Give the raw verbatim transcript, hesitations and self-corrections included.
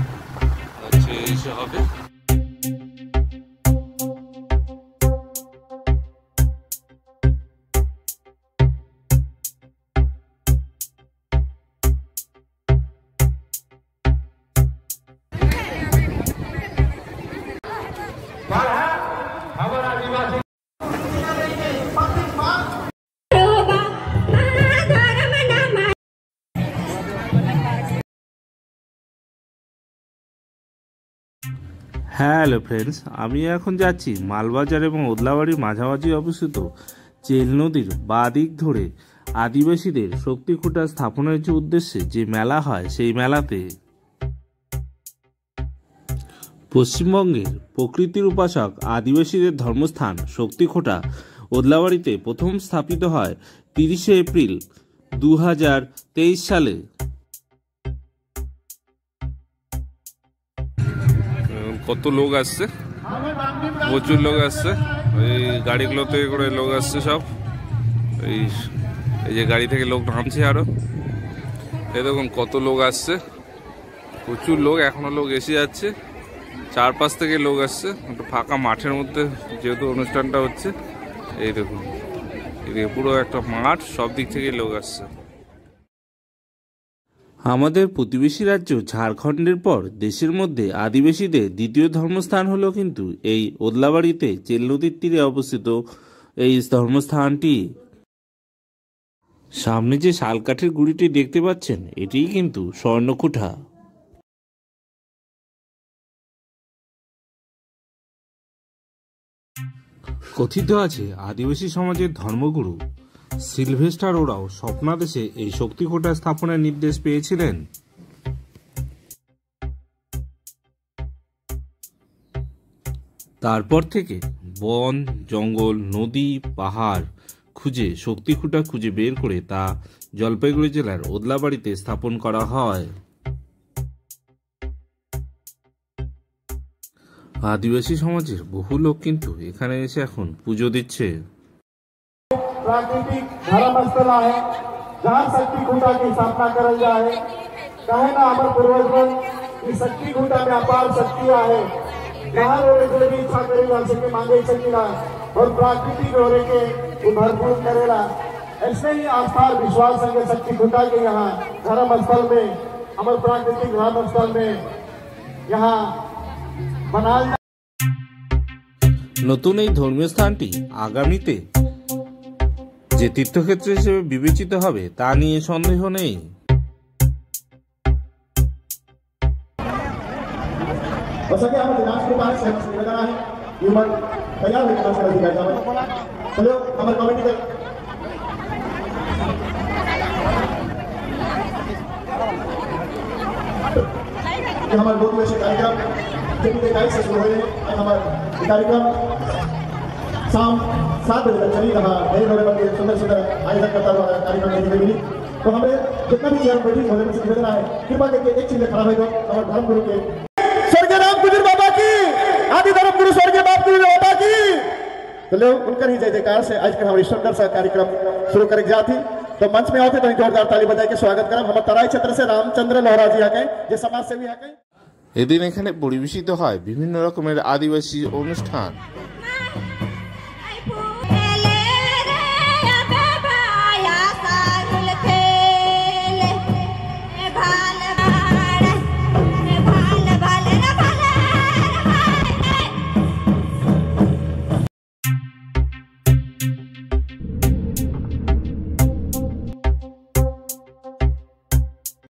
আচ্ছা এইসে হবে। Hello friends, আমি এখন যাচ্ছি মালবাজার এবং ওদলাবাড়ির মাঝামাঝি অবস্থিত চেল নদীর বা দিক ধরে আদিবাসীদের শক্তি খুঁটা স্থাপনের যে উদ্দেশ্যে যে মেলা হয় সেই মেলাতে। পশ্চিমবঙ্গের প্রকৃতির উপাসক আদিবাসীদের ধর্মস্থান শক্তি খুঁটা ওদলাবাড়িতে প্রথম স্থাপিত হয় তিরিশে এপ্রিল দু হাজার তেইশ সালে। কত লোক আসছে, প্রচুর লোক আসছে, ওই গাড়িগুলোতে করে লোক আসছে সব। এই এই যে গাড়ি থেকে লোক নামছে আরো, এরকম কত লোক আসছে, প্রচুর লোক, এখনো লোক এসে যাচ্ছে, চারপাশ থেকে লোক আসছে। একটা ফাঁকা মাঠের মধ্যে যেহেতু অনুষ্ঠানটা হচ্ছে, এই দেখুন এদিকে পুরো একটা মাঠ, সব দিক থেকে লোক আসছে। আমাদের প্রতিবেশী রাজ্য ঝাড়খণ্ডের পর দেশের মধ্যে আদিবাসীদের দ্বিতীয় ধর্মস্থান হলো কিন্তু এই ওদলাবাড়িতে চেল নদীর তীরে অবস্থিত এই ধর্মস্থানটি। সামনে যে শালকাঠের গুড়িটি দেখতে পাচ্ছেন, এটিই কিন্তু স্বর্ণ খুঁটা। কথিত আছে আদিবাসী সমাজের ধর্মগুরু সিলভেস্টার ওরাও স্বপ্নাদেশে এই শক্তি খুঁটা স্থাপনের নির্দেশ পেয়েছিলেন। তারপর থেকে বন, জঙ্গল, নদী, পাহাড় খুঁজে শক্তি খুঁটা খুঁজে বের করে তা জলপাইগুড়ি জেলার ওদলাবাড়িতে স্থাপন করা হয়। আদিবাসী সমাজের বহু লোক কিন্তু এখানে এসে এখন পুজো দিচ্ছে। प्राकृतिक धर्मस्थला है जहाँ शक्ति खुटा की स्थापना करल जाए। कहे ना अमर पूर्वजन की शक्ति खुटा में अपार शक्तियाँ है, जहाँ लोग इच्छा करेगा सके मांगे सकेगा और प्राकृतिक हो रहे के भरपूर करेगा। ऐसे ही आस्था विश्वास संग शक्ति खुटा के यहाँ धर्म स्थल में, अमर प्राकृतिक धर्म स्थल में यहाँ बना। नतून এই ধর্মীয় স্থানটি আগামীতে যে তীর্থক্ষেত্র হিসেবে বিবেচিত হবে তা নিয়ে সন্দেহ নেই। शाम सात बजे तक चली रहा नई बड़े बड़े सुंदर सुंदर आयोजन करता हुआ कार्यक्रम देखने मिली। तो हमें जितना भी चेयर बैठी होने में सुविधा है, कृपा करके एक चीज खड़ा होगा हमारे धर्म गुरु के स्वर्गीय राम गुजर बाबा की, आदि धर्म गुरु स्वर्गीय बाप गुजर बाबा की। चलो उनका ही जय जयकार से आज का हमारी सुंदर सा कार्यक्रम शुरू करे जाती। तो मंच में आते तो जोरदार ताली बजा के स्वागत करें। हम तराई क्षेत्र से रामचंद्र लोहरा जी आ गए, जो समाज सेवी आ गए। এদিন এখানে পরিবেশিত হয় বিভিন্ন রকমের আদিবাসী অনুষ্ঠান।